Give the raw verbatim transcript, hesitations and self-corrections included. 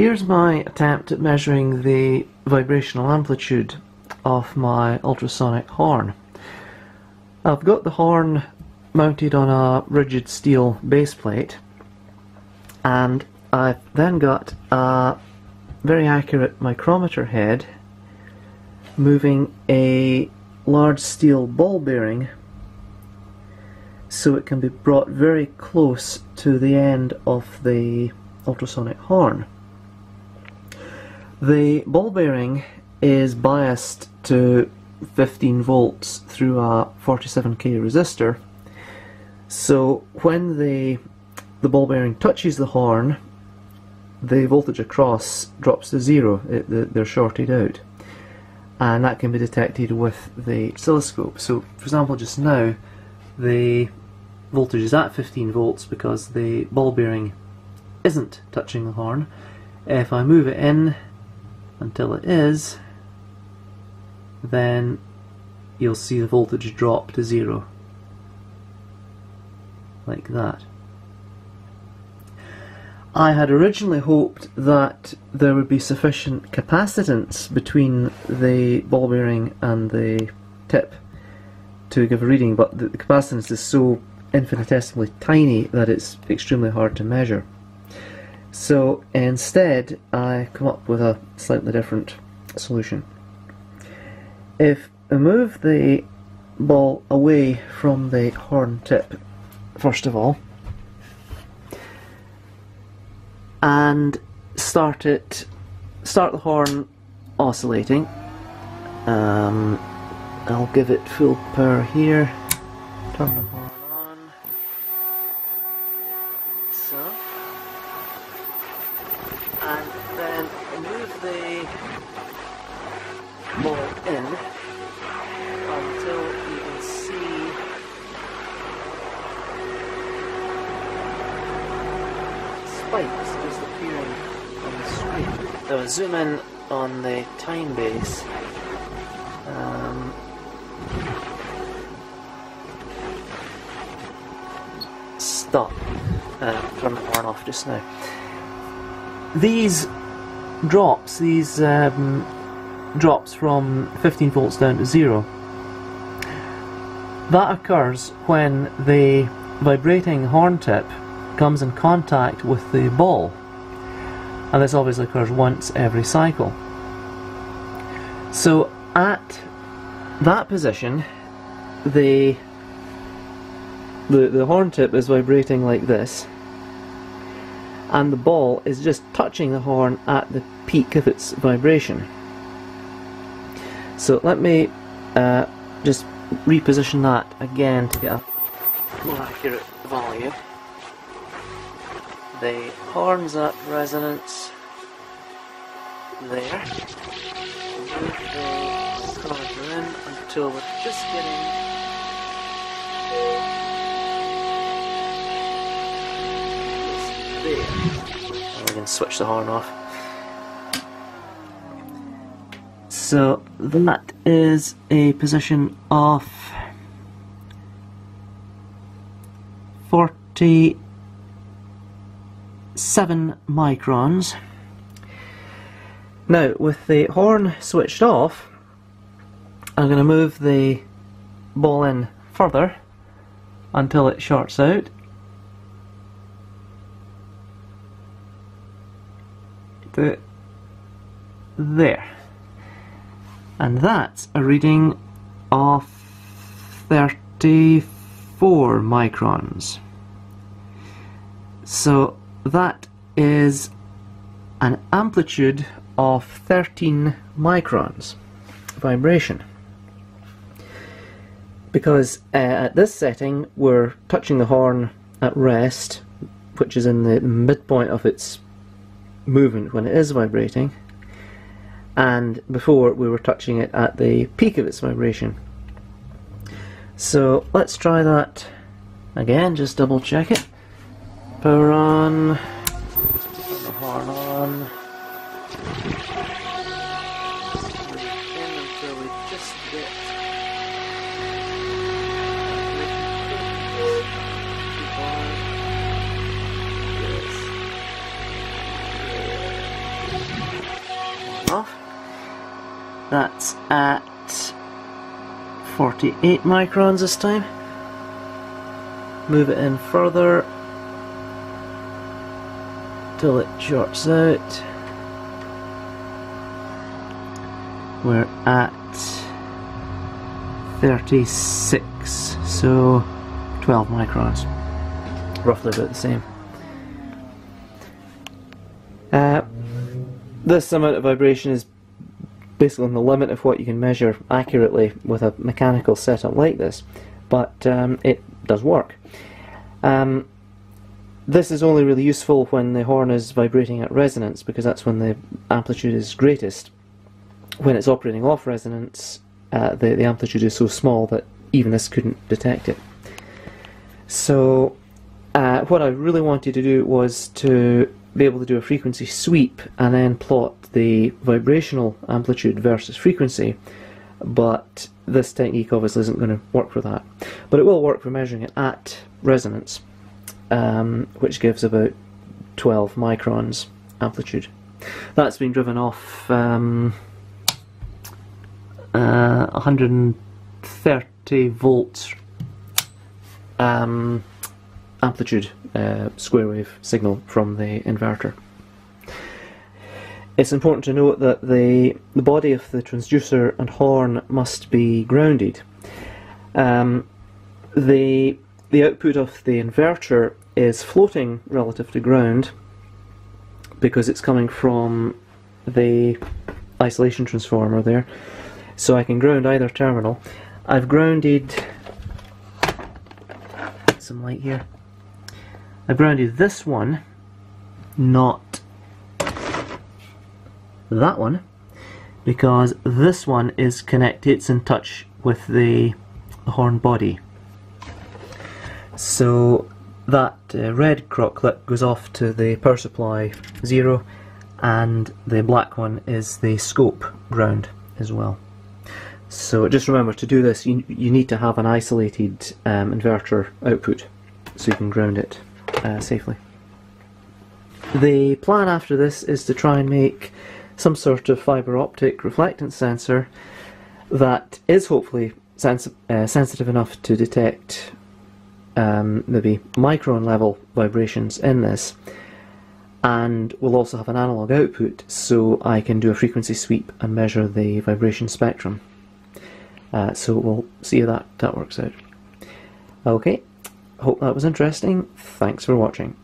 Here's my attempt at measuring the vibrational amplitude of my ultrasonic horn. I've got the horn mounted on a rigid steel base plate, and I've then got a very accurate micrometer head moving a large steel ball bearing so it can be brought very close to the end of the ultrasonic horn. The ball bearing is biased to fifteen volts through a forty-seven K resistor, so when the, the ball bearing touches the horn, the voltage across drops to zero. It, they're shorted out, and that can be detected with the oscilloscope. So for example, just now the voltage is at fifteen volts because the ball bearing isn't touching the horn. If I move it in until it is, then you'll see the voltage drop to zero, like that. I had originally hoped that there would be sufficient capacitance between the ball bearing and the tip to give a reading, but the capacitance is so infinitesimally tiny that it's extremely hard to measure. So instead I come up with a slightly different solution. If I move the ball away from the horn tip, first of all, and start it, start the horn oscillating. Um, I'll give it full power here. Turn the horn on. So, and then move the ball in until you can see spikes just appearing on the screen. So I'll zoom in on the time base. Um, stop. Uh, turn the horn off just now. These drops, these um, drops from fifteen volts down to zero, that occurs when the vibrating horn tip comes in contact with the ball, and this obviously occurs once every cycle. So at that position, the, the, the horn tip is vibrating like this, and the ball is just touching the horn at the peak of its vibration. So let me uh, just reposition that again to get a more accurate value. The horn's at resonance there. Move the charger in until we're just getting there. And we can switch the horn off. So that is a position of forty-seven microns. Now, with the horn switched off, I'm going to move the ball in further until it shorts out. There. And that's a reading of thirty-four microns. So that is an amplitude of thirteen microns vibration. Because uh, at this setting we're touching the horn at rest, which is in the midpoint of its movement when it is vibrating, and before we were touching it at the peak of its vibration. So let's try that again, just double check it. Power on, turn the horn on, until we just get That's at forty-eight microns this time. Move it in further till it shorts out. We're at thirty-six, so twelve microns, roughly about the same. Uh, this amount of vibration is basically on the limit of what you can measure accurately with a mechanical setup like this, but um, it does work. Um, this is only really useful when the horn is vibrating at resonance, because that's when the amplitude is greatest. When it's operating off resonance, uh, the, the amplitude is so small that even this couldn't detect it. So uh, what I really wanted to do was to be able to do a frequency sweep and then plot the vibrational amplitude versus frequency, but this technique obviously isn't going to work for that. But it will work for measuring it at resonance, um, which gives about twelve microns amplitude. That's been driven off um, uh, one hundred thirty volts um, amplitude Uh, square wave signal from the inverter. It's important to note that the, the body of the transducer and horn must be grounded. Um, the, the output of the inverter is floating relative to ground because it's coming from the isolation transformer there, so I can ground either terminal. I've grounded some light here. I've grounded this one, not that one, because this one is connected, it's in touch with the horn body. So that uh, red crock clip goes off to the power supply zero, and the black one is the scope ground as well. So just remember, to do this you, you need to have an isolated um, inverter output so you can ground it Uh, safely. The plan after this is to try and make some sort of fibre optic reflectance sensor that is hopefully sens uh, sensitive enough to detect um, maybe micron level vibrations in this, and we'll also have an analogue output so I can do a frequency sweep and measure the vibration spectrum. Uh, so we'll see how that, that works out. Okay. Hope that was interesting. Thanks for watching.